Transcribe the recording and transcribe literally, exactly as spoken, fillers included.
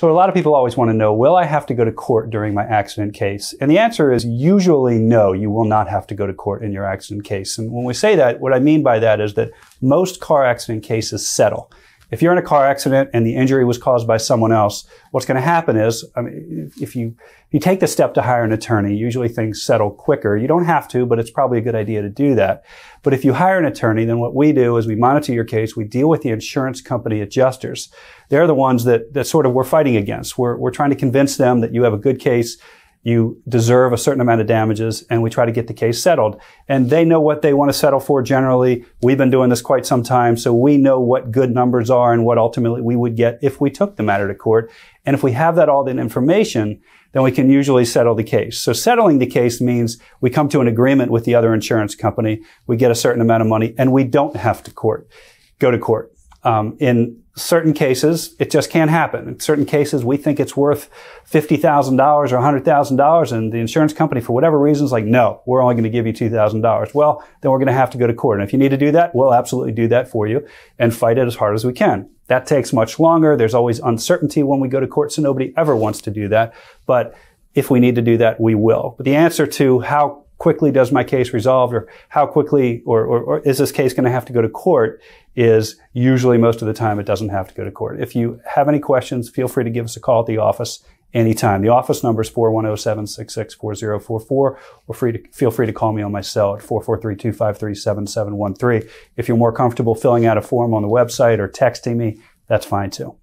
So a lot of people always want to know, will I have to go to court during my accident case? And the answer is usually no, you will not have to go to court in your accident case. And when we say that, what I mean by that is that most car accident cases settle. If you're in a car accident and the injury was caused by someone else, what's going to happen is, I mean, if you, if you take the step to hire an attorney, usually things settle quicker. You don't have to, but it's probably a good idea to do that. But if you hire an attorney, then what we do is we monitor your case. We deal with the insurance company adjusters. They're the ones that, that sort of we're fighting against. We're, we're trying to convince them that you have a good case. You deserve a certain amount of damages, and we try to get the case settled. And they know what they want to settle for generally. We've been doing this quite some time, so we know what good numbers are and what ultimately we would get if we took the matter to court. And if we have that all that information, then we can usually settle the case. So settling the case means we come to an agreement with the other insurance company, we get a certain amount of money, and we don't have to court, go to court. Um, in certain cases, it just can't happen. In certain cases, we think it's worth fifty thousand dollars or one hundred thousand dollars, and the insurance company, for whatever reason, is like, no, we're only going to give you two thousand dollars. Well, then we're going to have to go to court. And if you need to do that, we'll absolutely do that for you and fight it as hard as we can. That takes much longer. There's always uncertainty when we go to court, so nobody ever wants to do that. But if we need to do that, we will. But the answer to how quickly does my case resolve, or how quickly, or, or, or is this case going to have to go to court, is usually most of the time it doesn't have to go to court. If you have any questions, feel free to give us a call at the office anytime. The office number is four one zero, seven six six, four zero four four, or free to, feel free to call me on my cell at four four three, two five three, seven seven one three. If you're more comfortable filling out a form on the website or texting me, that's fine too.